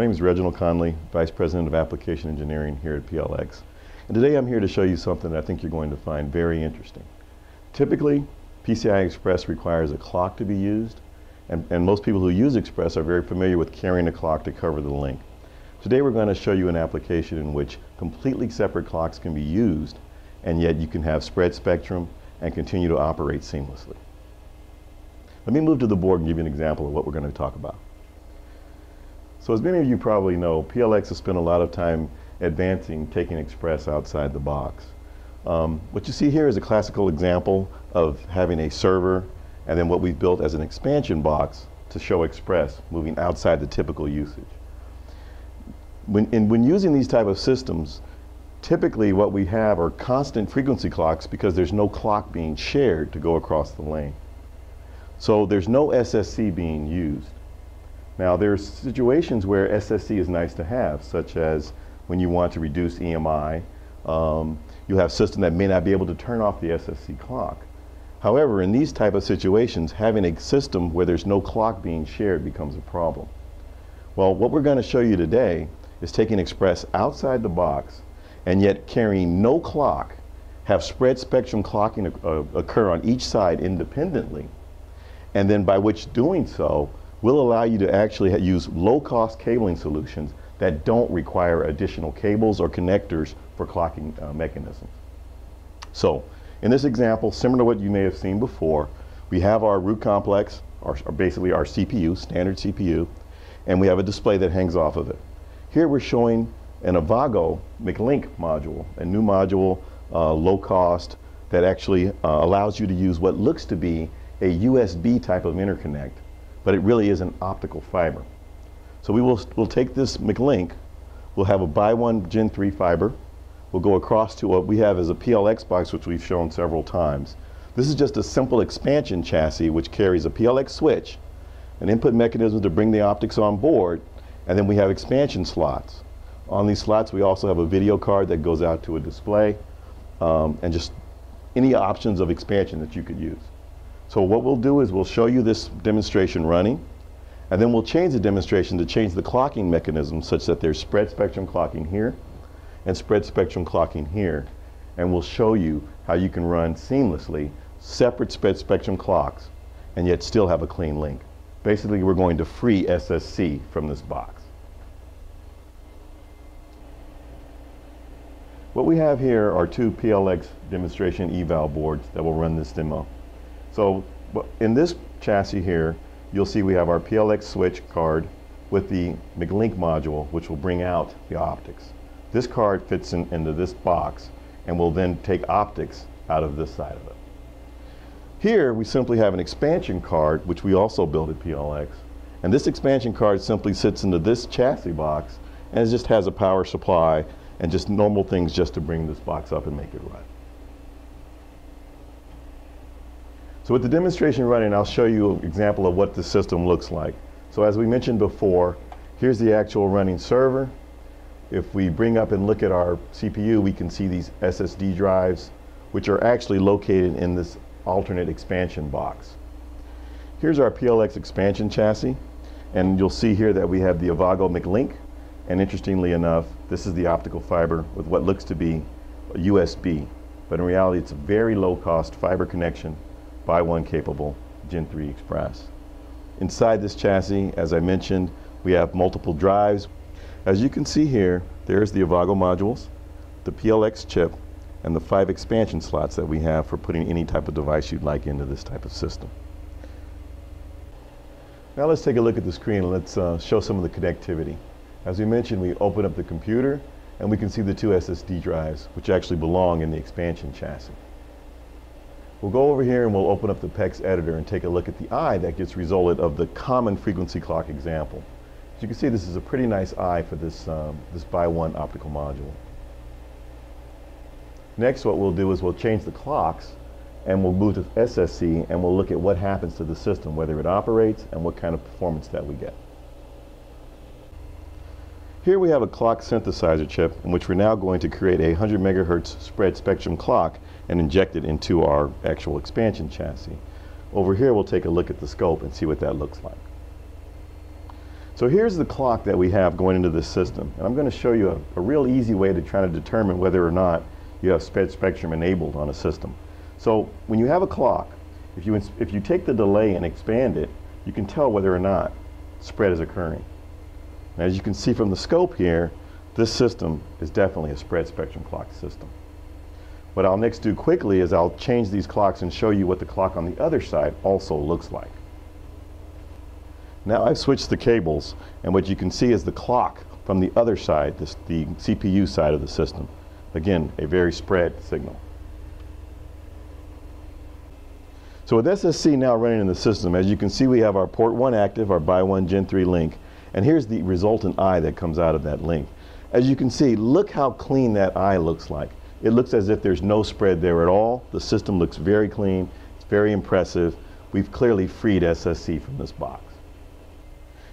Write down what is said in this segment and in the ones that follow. My name is Reginald Conley, Vice President of Application Engineering here at PLX. And today I'm here to show you something that I think you're going to find very interesting. Typically, PCI Express requires a clock to be used, and most people who use Express are very familiar with carrying a clock to cover the link. Today we're going to show you an application in which completely separate clocks can be used, and yet you can have spread spectrum and continue to operate seamlessly. Let me move to the board and give you an example of what we're going to talk about. So as many of you probably know, PLX has spent a lot of time advancing taking Express outside the box. What you see here is a classical example of having a server and then what we've built as an expansion box to show Express moving outside the typical usage. When using these type of systems, typically what we have are constant frequency clocks because there's no clock being shared to go across the lane. So there's no SSC being used. Now, there's situations where SSC is nice to have, such as when you want to reduce EMI. You have systems that may not be able to turn off the SSC clock. However, in these type of situations, having a system where there's no clock being shared becomes a problem. Well, what we're going to show you today is taking Express outside the box and yet carrying no clock, have spread spectrum clocking occur on each side independently, and then by which doing so, will allow you to actually use low-cost cabling solutions that don't require additional cables or connectors for clocking mechanisms. So, in this example, similar to what you may have seen before, we have our root complex, or basically our CPU, standard CPU, and we have a display that hangs off of it. Here we're showing an Avago McLink module, a new module, low-cost, that actually allows you to use what looks to be a USB type of interconnect, but it really is an optical fiber. So we'll take this McLink, we'll have a Bi-1 Gen 3 fiber, we'll go across to what we have as a PLX box, which we've shown several times. This is just a simple expansion chassis which carries a PLX switch, an input mechanism to bring the optics on board, and then we have expansion slots. On these slots we also have a video card that goes out to a display, and just any options of expansion that you could use. So what we'll do is we'll show you this demonstration running, and then we'll change the demonstration to change the clocking mechanism such that there's spread spectrum clocking here and spread spectrum clocking here, and we'll show you how you can run seamlessly separate spread spectrum clocks and yet still have a clean link. Basically, we're going to free SSC from this box. What we have here are two PLX demonstration eval boards that will run this demo. So in this chassis here, you'll see we have our PLX switch card with the McLink module, which will bring out the optics. This card fits into this box and will then take optics out of this side of it. Here, we simply have an expansion card, which we also built at PLX. And this expansion card simply sits into this chassis box, and it just has a power supply and just normal things just to bring this box up and make it run. So with the demonstration running, I'll show you an example of what the system looks like. So as we mentioned before, here's the actual running server. If we bring up and look at our CPU, we can see these SSD drives, which are actually located in this alternate expansion box. Here's our PLX expansion chassis, and you'll see here that we have the Avago McLink, and interestingly enough, this is the optical fiber with what looks to be a USB, but in reality, it's a very low-cost fiber connection Bi-1 capable Gen 3 Express. Inside this chassis, as I mentioned, we have multiple drives. As you can see here, there's the Avago modules, the PLX chip, and the 5 expansion slots that we have for putting any type of device you'd like into this type of system. Now let's take a look at the screen and let's show some of the connectivity. As we mentioned, we open up the computer and we can see the two SSD drives, which actually belong in the expansion chassis. We'll go over here and we'll open up the PEX editor and take a look at the eye that gets resulted of the common frequency clock example. As you can see, this is a pretty nice eye for this, this Bi-1 optical module. Next, what we'll do is we'll change the clocks and we'll move to SSC and we'll look at what happens to the system, whether it operates and what kind of performance that we get. Here we have a clock synthesizer chip in which we're now going to create a 100 megahertz spread spectrum clock and inject it into our actual expansion chassis. Over here we'll take a look at the scope and see what that looks like. So here's the clock that we have going into this system, and I'm going to show you a real easy way to try to determine whether or not you have spectrum enabled on a system. So when you have a clock, if you take the delay and expand it, you can tell whether or not spread is occurring. And as you can see from the scope here, this system is definitely a spread spectrum clock system. What I'll next do quickly is I'll change these clocks and show you what the clock on the other side also looks like. Now I've switched the cables, and what you can see is the clock from the other side, the CPU side of the system. Again, a very spread signal. So with SSC now running in the system, as you can see, we have our port 1 active, our Bi-1 Gen 3 link, and here's the resultant eye that comes out of that link. As you can see, look how clean that eye looks like. It looks as if there's no spread there at all. The system looks very clean. It's very impressive. We've clearly freed SSC from this box.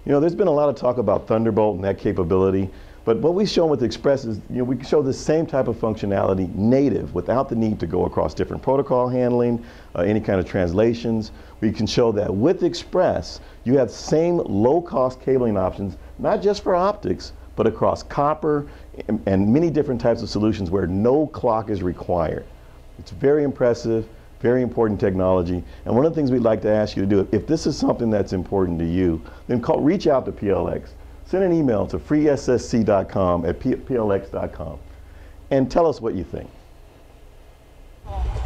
You know, there's been a lot of talk about Thunderbolt and that capability, but what we've shown with Express is, you know, we show the same type of functionality native without the need to go across different protocol handling, any kind of translations. We can show that with Express, you have same low-cost cabling options, not just for optics, but across copper and many different types of solutions where no clock is required. It's very impressive, very important technology, and one of the things we'd like to ask you to do, if this is something that's important to you, then reach out to PLX. Send an email to FreeSSC@plxtech.com and tell us what you think.